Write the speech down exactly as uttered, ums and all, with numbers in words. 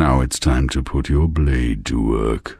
Now it's time to put your blade to work.